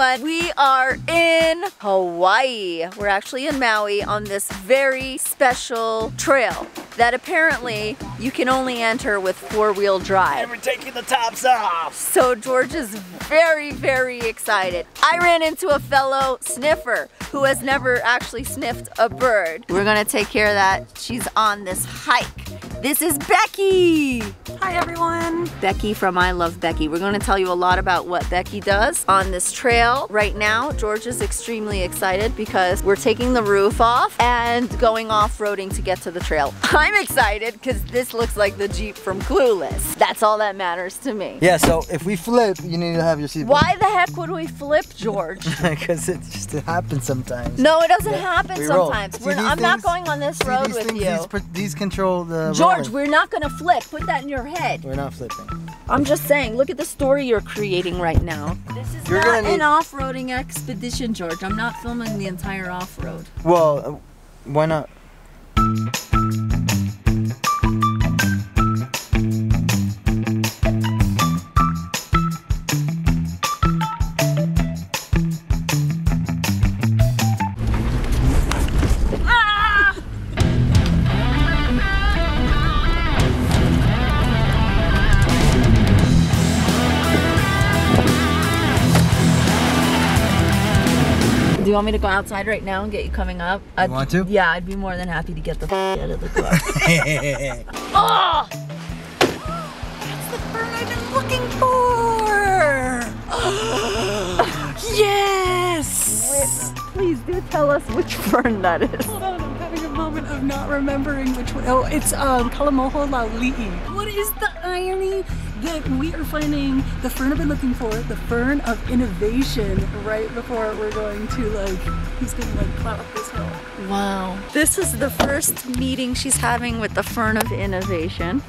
everyone. We are in Hawaii. We're actually in Maui on this very special trail that apparently you can only enter with four-wheel drive. And we're taking the tops off. So George is very, very excited. I ran into a fellow sniffer who has never actually sniffed a bird. We're gonna take care of that. She's on this hike. This is Becky. Hi everyone. Becky from I Love Becky. We're gonna tell you a lot about what Becky does on this trail. Right now, George is extremely excited because we're taking the roof off and going off-roading to get to the trail. I'm excited because this looks like the Jeep from Clueless. That's all that matters to me. Yeah, so if we flip, you need to have your seatbelt. Why the heck would we flip, George? Because it just happens sometimes. No, it doesn't happen sometimes. I'm not going on this road with you. These control the road. George, we're not gonna flip. Put that in your head. We're not flipping. I'm just saying, look at the story you're creating right now. This is not an off-roading expedition, George. I'm not filming the entire off-road. Well, why not? Do you want me to go outside right now and get you coming up? You want to? Yeah, I'd be more than happy to get the out of the car. Oh! That's the bird I've been looking for! Oh, yes! Wait, please do tell us which fern that is. Hold on, I'm having a moment of not remembering which one. Oh, it's Kalamoho Lauli'i. What is the irony? That we are finding the fern I've been looking for, the fern of innovation, right before we're going to he's gonna climb up this hill. Wow. This is the first meeting she's having with the fern of innovation.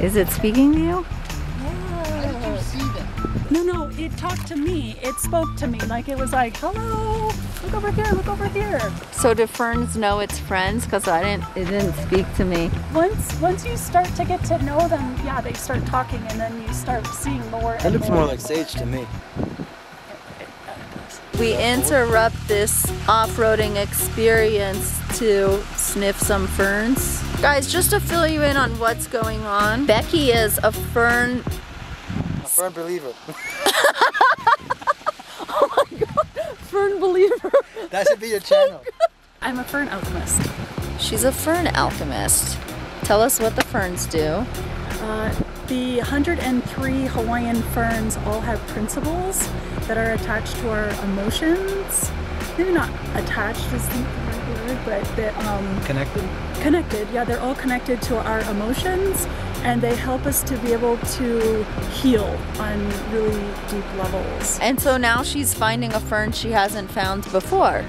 Is it speaking to you? Yeah. How did you see them? No, it talked to me. It spoke to me. It was hello, look over here, look over here. So do ferns know its friends? Because it didn't speak to me. Once you start to get to know them, yeah, they start talking and then you start seeing more. It looks more like sage to me. We interrupt this off-roading experience to sniff some ferns. Guys, just to fill you in on what's going on, Becky is a fern... Fern believer. Oh my god, fern believer. That should be your channel. I'm a fern alchemist. She's a fern alchemist. Tell us what the ferns do. The 103 Hawaiian ferns all have principles that are attached to our emotions. Maybe not attached is the right word, but they're connected. Connected, yeah, they're all connected to our emotions. And they help us to be able to heal on really deep levels. And so now she's finding a fern she hasn't found before.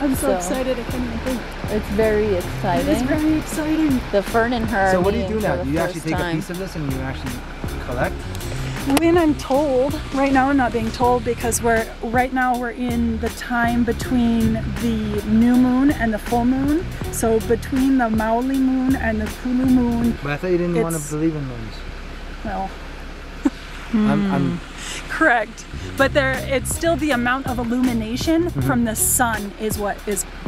I'm so excited, I can't even think. It's very exciting. It's very exciting. The fern in her. So what do you do now? Do you actually take a piece of this and you actually collect? When I'm told, right now I'm not being told because right now we're in the time between the new moon and the full moon. So between the Maoli moon and the Kulu moon. But I thought you didn't want to believe in moons. Well, I'm correct. But it's still the amount of illumination from the sun is what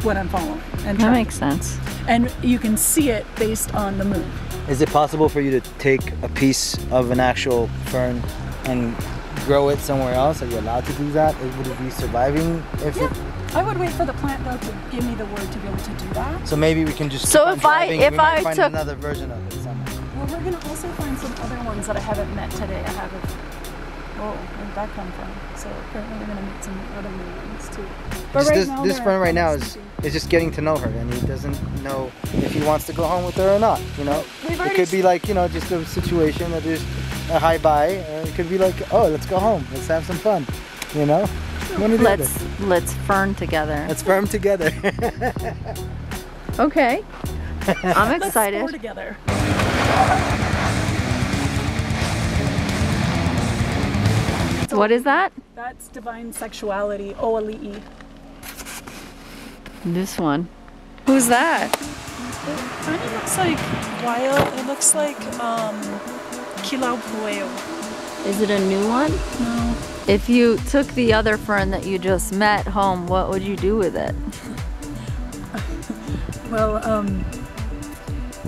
I'm following. And that makes sense. And you can see it based on the moon. Is it possible for you to take a piece of an actual fern and grow it somewhere else? Are you allowed to do that? Would it be surviving? I would wait for the plant though to give me the word to be able to do that. So maybe we can just. So if I find another version of it somewhere. Well, we're gonna also find some other ones that I haven't met today. Whoa, where did that come from? So apparently we're gonna meet some other new ones too. But this fern right now is just getting to know her, and he doesn't know if he wants to go home with her or not. You know, it could be just a situation that is a high bye. It could be oh, let's go home, let's have some fun. You know, let's fern together. Let's fern together. Okay, I'm excited. Let's fern together. What is that? That's divine sexuality, O'Ali'i. This one. Who's that? It kind of looks like wild. It looks like Kilauea. Is it a new one? No. If you took the other fern that you just met home, what would you do with it? Well,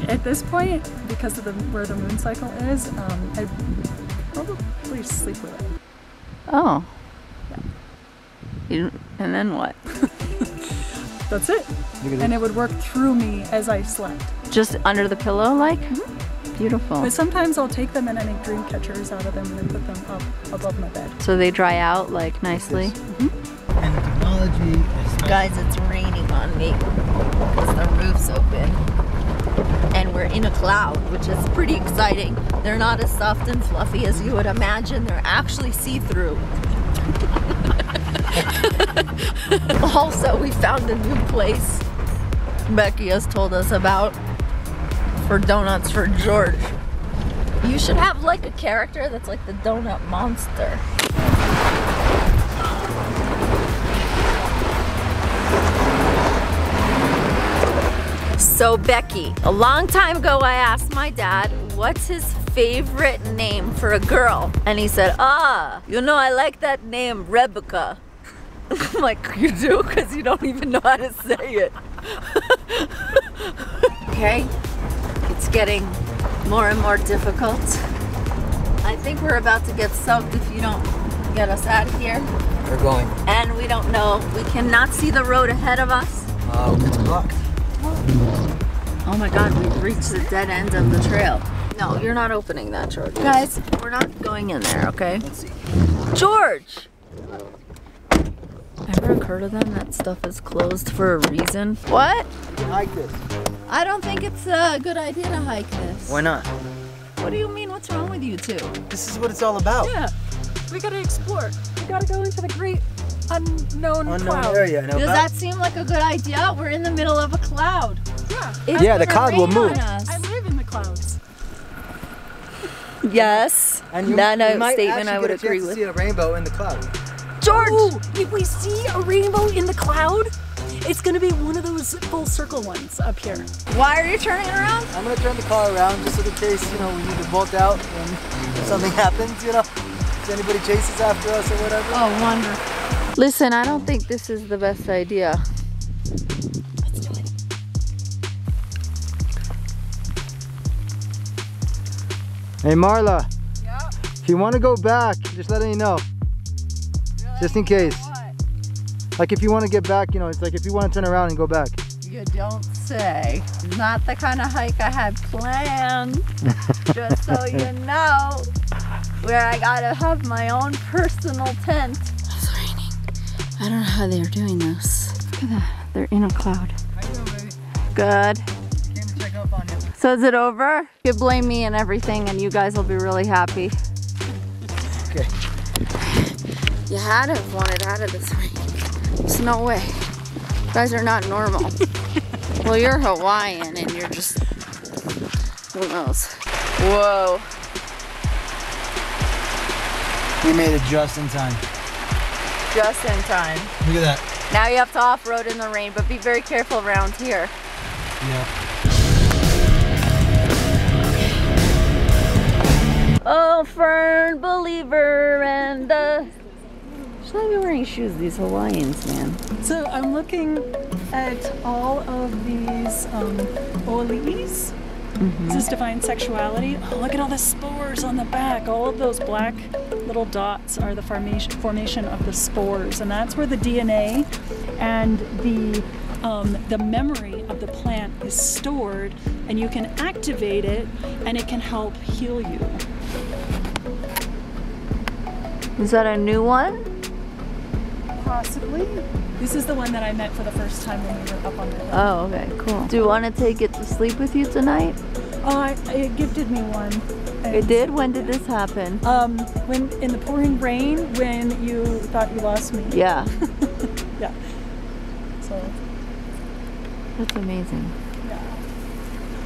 at this point, because of where the moon cycle is, I'd probably sleep with it. Oh. Yeah. And then what? That's it. And it would work through me as I slept. Just under the pillow, like? Mm-hmm. Beautiful. But sometimes I'll take them and I make dream catchers out of them and I put them up above my bed. So they dry out, like, nicely? Mm-hmm. And the technology is... Guys, it's raining on me because the roof's open. And we're in a cloud, which is pretty exciting. They're not as soft and fluffy as you would imagine. They're actually see-through. Also, we found a new place Becky has told us about for donuts for George. You should have like a character that's like the donut monster. So Becky, a long time ago I asked my dad what's his favorite name for a girl, and he said, you know, I like that name Rebecca. I'm like, you do? Because you don't even know how to say it. Okay, it's getting more and more difficult. I think we're about to get soaked if you don't get us out of here. We're going. And we don't know. We cannot see the road ahead of us. Oh, it's blocked. Oh my God, we've reached the dead end of the trail. No, you're not opening that, George. Guys, we're not going in there, okay? Let's see. George! Ever occur to them that stuff is closed for a reason? What? You can hike this. I don't think it's a good idea to hike this. Why not? What do you mean? What's wrong with you two? This is what it's all about. Yeah, we gotta explore. We gotta go into the great unknown cloud. Area. Does that seem like a good idea? We're in the middle of a cloud. Yeah. Yeah, the cloud will move. I live in the clouds. Yes. And that statement I would agree with. You might actually get a chance to see a rainbow in the cloud. George! Ooh, if we see a rainbow in the cloud, it's gonna be one of those full circle ones up here. Why are you turning around? I'm gonna turn the car around just in case, you know, we need to bolt out and if something happens, you know, if anybody chases after us or whatever. Oh, wonderful. Listen, I don't think this is the best idea. Let's do it. Hey, Marla. Yeah? If you wanna go back, just let me know. Just in case. What? Like if you want to get back, you know, it's like if you want to turn around and go back. You don't say. Not the kind of hike I had planned. Just so you know, where I gotta have my own personal tent. It's raining. I don't know how they're doing this. Look at that. They're in a cloud. How you doing, baby? Good. Came to check up on you. So is it over? You blame me and everything and you guys will be really happy. Okay. You had to have wanted out of this rain. There's no way. You guys are not normal. Well, you're Hawaiian and you're just, who knows. Whoa. We made it just in time. Just in time. Look at that. Now you have to off-road in the rain, but be very careful around here. Yeah. Oh, fern believer and the... Should I be wearing shoes, these Hawaiians, man? So I'm looking at all of these O'Ali'is just to find sexuality. Oh, look at all the spores on the back. All of those black little dots are the formation of the spores, and that's where the DNA and the memory of the plant is stored, and you can activate it, and it can help heal you. Is that a new one? Possibly. This is the one that I met for the first time when we were up on the hill. Oh, okay, cool. Do you want to take it to sleep with you tonight? Oh, it gifted me one. It did? When did this happen? When in the pouring rain, when you thought you lost me. Yeah. Yeah. So. That's amazing. Yeah.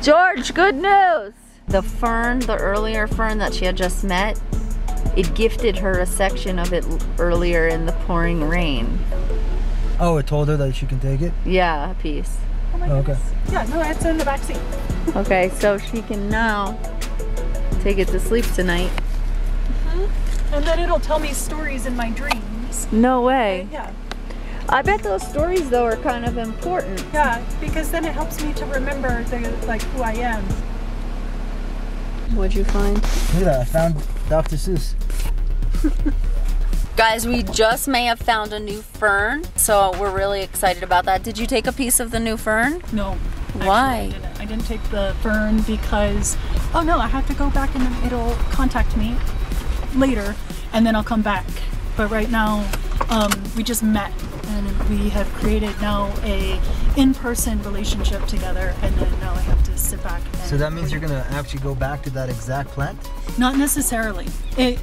George, good news! The fern, the earlier fern that she had just met, it gifted her a section of it earlier in the pouring rain. Oh, it told her that she can take it? Yeah, a piece. Oh my goodness. Okay. Yeah, no, it's in the back seat. Okay, so she can now take it to sleep tonight. And then it'll tell me stories in my dreams. No way. Yeah. I bet those stories though are kind of important. Yeah, because then it helps me to remember like who I am. What'd you find? Look at that, I found Dr. Seuss. Guys, we just may have found a new fern, so we're really excited about that. Did you take a piece of the new fern? No. Why? I didn't take the fern because, oh no, I have to go back and then it'll contact me later and then I'll come back. But right now, we just met and we have created now a in-person relationship together, and then now I have to sit back. And so that means you're gonna actually go back to that exact plant? Not necessarily.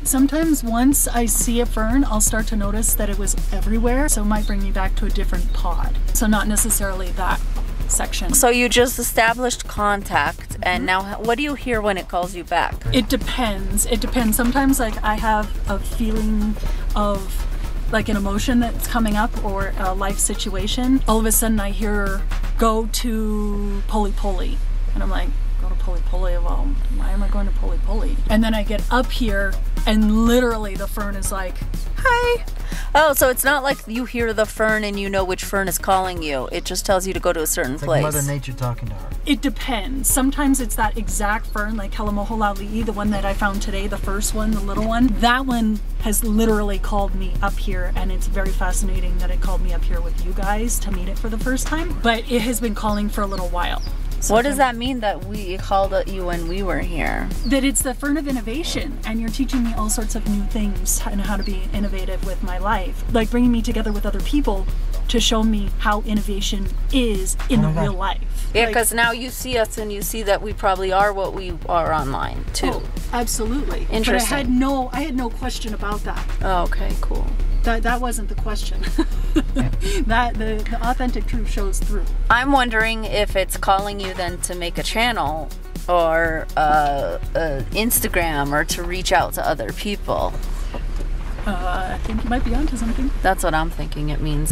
Sometimes once I see a fern, I'll start to notice that it was everywhere, so it might bring me back to a different pod. So not necessarily that section. So you just established contact, and now what do you hear when it calls you back? It depends. It depends. Sometimes like I have a feeling of like an emotion that's coming up or a life situation, all of a sudden I hear, go to Poli Poli. And I'm like, go to Poli Poli? Well, why am I going to Poli Poli? And then I get up here and literally the fern is like, hi. Oh, so it's not like you hear the fern and you know which fern is calling you. It just tells you to go to a certain place. Like Mother Nature talking to her. It depends. Sometimes it's that exact fern, like Kalamoho Lauli'i, the one that I found today, the first one, the little one. That one has literally called me up here, and it's very fascinating that it called me up here with you guys to meet it for the first time. But it has been calling for a little while. So what does that mean that we called you when we were here? That it's the fern of innovation, and you're teaching me all sorts of new things and how to be innovative with my life. Like bringing me together with other people to show me how innovation is in the real life. Yeah, because like, now you see us and you see that we probably are what we are online too. Oh, absolutely. Interesting. But I had no question about that. Oh, okay, cool. That wasn't the question. The authentic truth shows through. I'm wondering if it's calling you then to make a channel or Instagram or to reach out to other people. I think you might be onto something. That's what I'm thinking it means.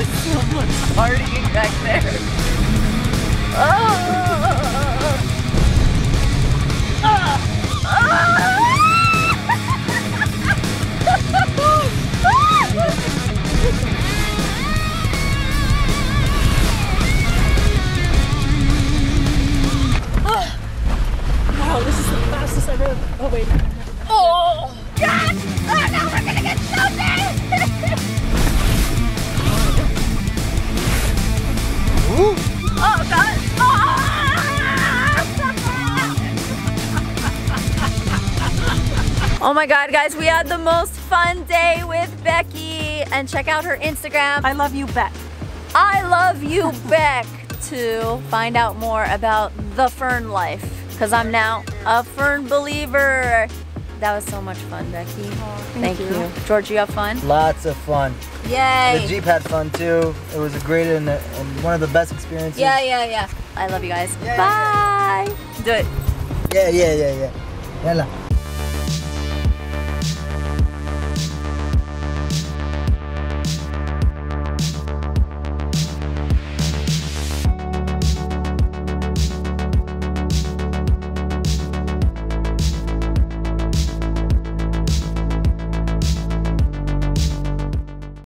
Someone's partying back there. Oh! Oh! Oh! Wow, this is the fastest I've ever. Oh wait, no. Oh! God! Oh no, we're gonna get something! Ooh. Oh God! Oh! Oh my God, guys, we had the most fun day with Becky, and check out her Instagram. I love you, Beck. I love you, Beck, to find out more about the fern life, because I'm now a fern believer. That was so much fun, Becky. Oh, thank you. George, you have fun? Lots of fun. Yay! The Jeep had fun too. It was a great and one of the best experiences. Yeah, yeah, yeah. I love you guys. Yeah, bye! Yeah, yeah. Do it. Yeah, yeah, yeah, yeah. Yalla.